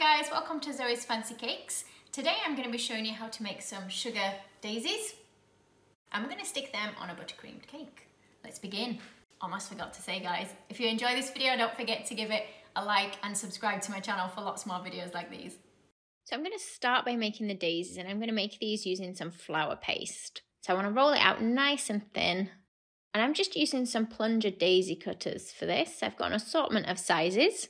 Hi guys, welcome to Zoe's Fancy Cakes. Today I'm going to be showing you how to make some sugar daisies. I'm going to stick them on a buttercreamed cake. Let's begin. Almost forgot to say guys, if you enjoy this video don't forget to give it a like and subscribe to my channel for lots more videos like these. So I'm going to start by making the daisies and I'm going to make these using some flour paste. So I want to roll it out nice and thin and I'm just using some plunger daisy cutters for this. I've got an assortment of sizes.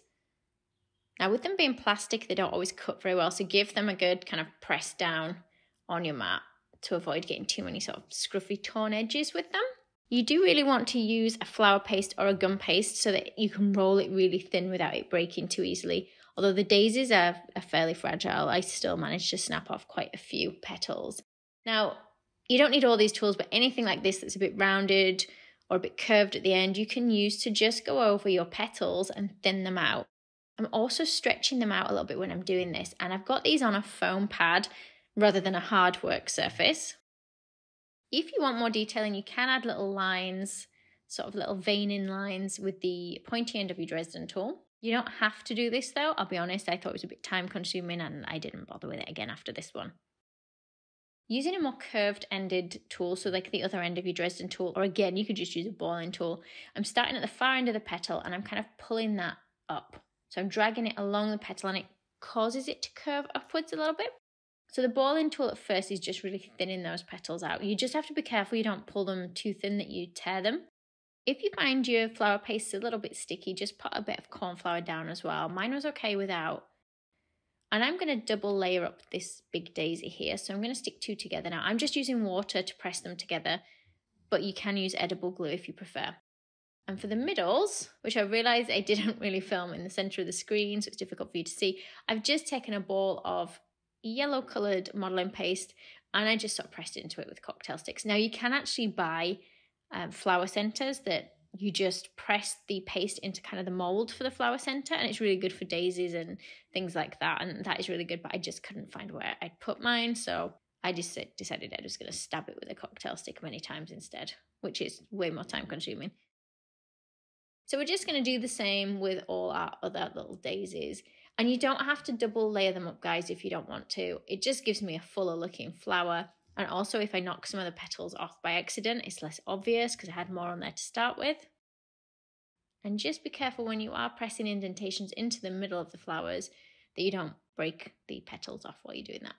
Now with them being plastic, they don't always cut very well, so give them a good kind of press down on your mat to avoid getting too many sort of scruffy torn edges with them. You do really want to use a flour paste or a gum paste so that you can roll it really thin without it breaking too easily. Although the daisies are fairly fragile, I still managed to snap off quite a few petals. Now, you don't need all these tools, but anything like this that's a bit rounded or a bit curved at the end, you can use to just go over your petals and thin them out. I'm also stretching them out a little bit when I'm doing this, and I've got these on a foam pad rather than a hard work surface. If you want more detailing, you can add little lines, sort of little veining lines with the pointy end of your Dresden tool. You don't have to do this though, I'll be honest, I thought it was a bit time consuming and I didn't bother with it again after this one. Using a more curved ended tool, so like the other end of your Dresden tool, or again, you could just use a balling tool. I'm starting at the far end of the petal and I'm kind of pulling that up. So I'm dragging it along the petal and it causes it to curve upwards a little bit. So the balling tool at first is just really thinning those petals out. You just have to be careful you don't pull them too thin that you tear them. If you find your flour paste a little bit sticky, just put a bit of cornflour down as well. Mine was okay without. And I'm going to double layer up this big daisy here. So I'm going to stick two together now. I'm just using water to press them together, but you can use edible glue if you prefer. And for the middles, which I realised I didn't really film in the centre of the screen, so it's difficult for you to see, I've just taken a ball of yellow coloured modelling paste and I just sort of pressed into it with cocktail sticks. Now you can actually buy flower centres that you just press the paste into kind of the mould for the flower centre, and it's really good for daisies and things like that, and that is really good, but I just couldn't find where I'd put mine, so I just decided I was going to stab it with a cocktail stick many times instead, which is way more time consuming. So we're just going to do the same with all our other little daisies. And you don't have to double layer them up, guys, if you don't want to. It just gives me a fuller looking flower. And also if I knock some of the petals off by accident, it's less obvious because I had more on there to start with. And just be careful when you are pressing indentations into the middle of the flowers that you don't break the petals off while you're doing that.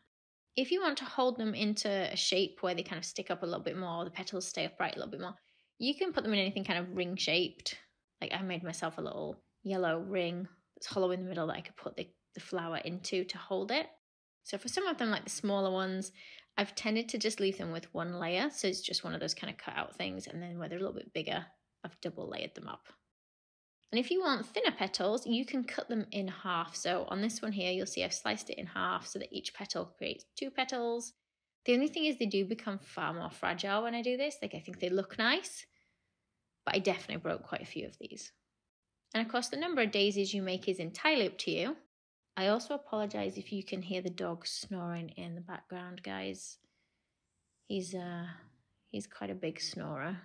If you want to hold them into a shape where they kind of stick up a little bit more, the petals stay upright a little bit more, you can put them in anything kind of ring-shaped. Like I made myself a little yellow ring that's hollow in the middle that I could put the flower into to hold it. So for some of them, like the smaller ones, I've tended to just leave them with one layer. So it's just one of those kind of cut out things. And then where they're a little bit bigger, I've double layered them up. And if you want thinner petals, you can cut them in half. So on this one here, you'll see I've sliced it in half so that each petal creates two petals. The only thing is they do become far more fragile when I do this. Like I think they look nice, but I definitely broke quite a few of these. And of course the number of daisies you make is entirely up to you. I also apologise if you can hear the dog snoring in the background, guys. He's quite a big snorer.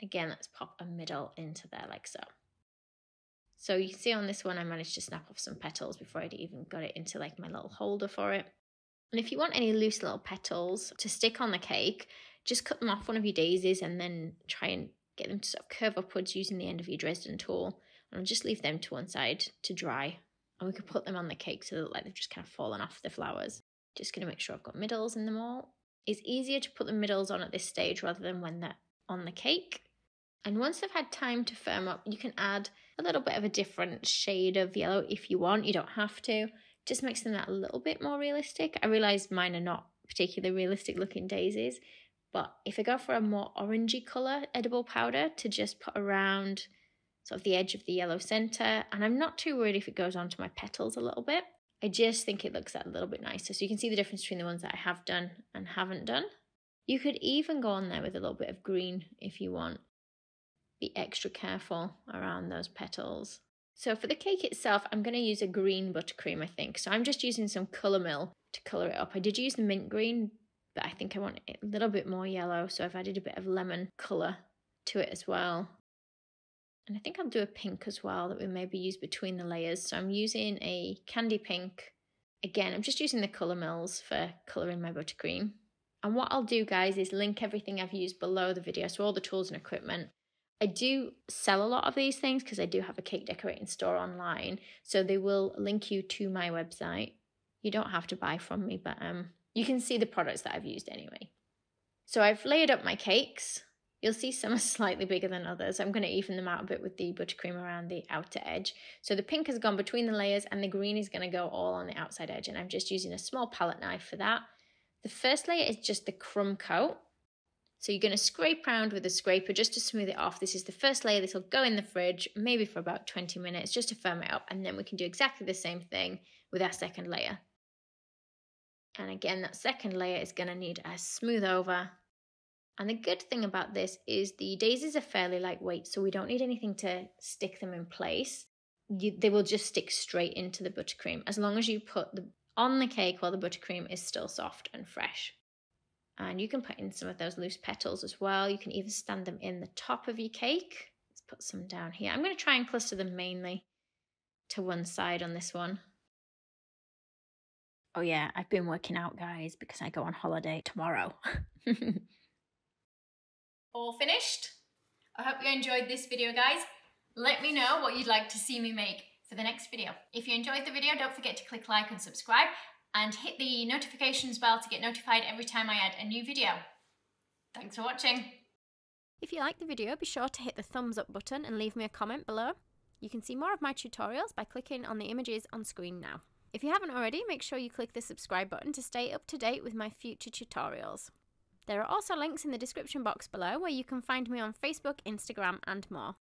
Again, let's pop a middle into there like so. So you can see on this one I managed to snap off some petals before I'd even got it into like my little holder for it. And if you want any loose little petals to stick on the cake, just cut them off one of your daisies and then try and get them to sort of curve upwards using the end of your Dresden tool, and I'll just leave them to one side to dry, and we can put them on the cake so that like they've just kind of fallen off the flowers. Just going to make sure I've got middles in them all. It's easier to put the middles on at this stage rather than when they're on the cake. And once they've had time to firm up, you can add a little bit of a different shade of yellow if you want. You don't have to. Just makes them that a little bit more realistic. I realised mine are not particularly realistic looking daisies. But if I go for a more orangey colour edible powder to just put around sort of the edge of the yellow centre, and I'm not too worried if it goes onto my petals a little bit, I just think it looks a little bit nicer. So you can see the difference between the ones that I have done and haven't done. You could even go on there with a little bit of green if you want. Be extra careful around those petals. So for the cake itself, I'm going to use a green buttercream, I think. So I'm just using some Color Mill to colour it up. I did use the mint green, but I think I want it a little bit more yellow, so I've added a bit of lemon colour to it as well. And I think I'll do a pink as well that we maybe use between the layers. So I'm using a candy pink. Again, I'm just using the Color Mills for colouring my buttercream. And what I'll do, guys, is link everything I've used below the video, so all the tools and equipment. I do sell a lot of these things because I do have a cake decorating store online, so they will link you to my website. You don't have to buy from me, but you can see the products that I've used anyway. So I've layered up my cakes. You'll see some are slightly bigger than others. I'm going to even them out a bit with the buttercream around the outer edge. So the pink has gone between the layers and the green is going to go all on the outside edge, and I'm just using a small palette knife for that. The first layer is just the crumb coat. So you're going to scrape round with a scraper just to smooth it off. This is the first layer. This will go in the fridge maybe for about 20 minutes just to firm it up, and then we can do exactly the same thing with our second layer. And again, that second layer is going to need a smooth over. And the good thing about this is the daisies are fairly lightweight, so we don't need anything to stick them in place. They will just stick straight into the buttercream as long as you put them on the cake while the buttercream is still soft and fresh. And you can put in some of those loose petals as well. You can either stand them in the top of your cake. Let's put some down here. I'm going to try and cluster them mainly to one side on this one. Oh yeah, I've been working out, guys, because I go on holiday tomorrow. All finished. I hope you enjoyed this video, guys. Let me know what you'd like to see me make for the next video. If you enjoyed the video, don't forget to click like and subscribe, and hit the notifications bell to get notified every time I add a new video. Thanks for watching. If you liked the video, be sure to hit the thumbs up button and leave me a comment below. You can see more of my tutorials by clicking on the images on screen now. If you haven't already, make sure you click the subscribe button to stay up to date with my future tutorials. There are also links in the description box below where you can find me on Facebook, Instagram, and more.